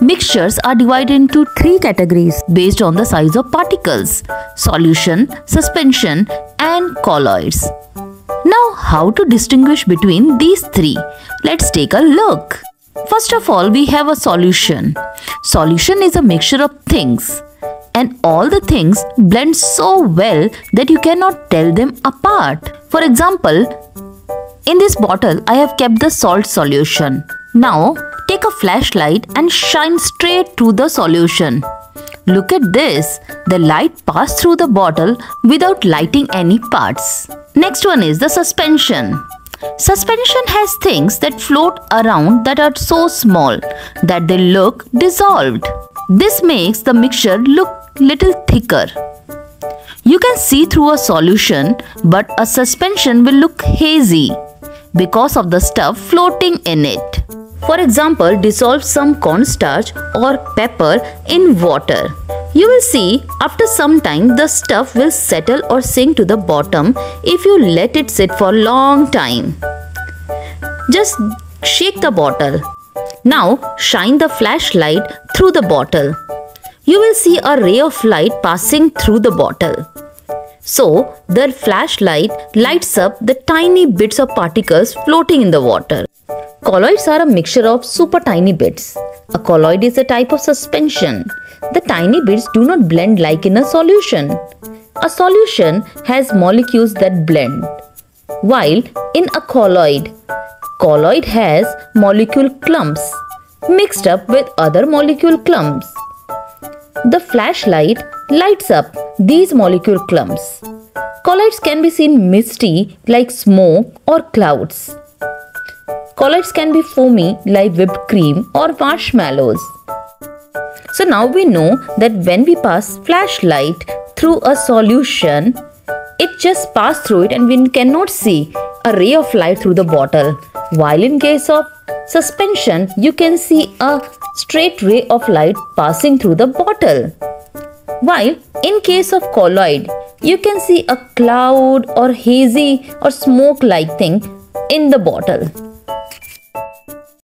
Mixtures are divided into three categories based on the size of particles: solution, suspension, and colloids. Now, how to distinguish between these three? Let's take a look. First of all, we have a solution. Solution is a mixture of things, and all the things blend so well that you cannot tell them apart. For example, in this bottle, I have kept the salt solution. Now, take a flashlight and shine straight through the solution. Look at this. The light passed through the bottle without lighting any parts. Next one is the suspension. Suspension has things that float around that are so small that they look dissolved. This makes the mixture look little thicker. You can see through a solution, but a suspension will look hazy because of the stuff floating in it. For example, dissolve some cornstarch or pepper in water. You will see after some time the stuff will settle or sink to the bottom if you let it sit for a long time. Just shake the bottle. Now shine the flashlight through the bottle. You will see a ray of light passing through the bottle. So, the flashlight lights up the tiny bits of particles floating in the water. Colloids are a mixture of super tiny bits. A colloid is a type of suspension. The tiny bits do not blend like in a solution. A solution has molecules that blend, while in a colloid, colloid has molecule clumps mixed up with other molecule clumps. The flashlight lights up these molecule clumps. Colloids can be seen misty like smoke or clouds. Colloids can be foamy like whipped cream or marshmallows. So now we know that when we pass flashlight through a solution, it just passed through it and we cannot see a ray of light through the bottle. While in case of suspension, you can see a straight ray of light passing through the bottle. While in case of colloid, you can see a cloud or hazy or smoke-like thing in the bottle.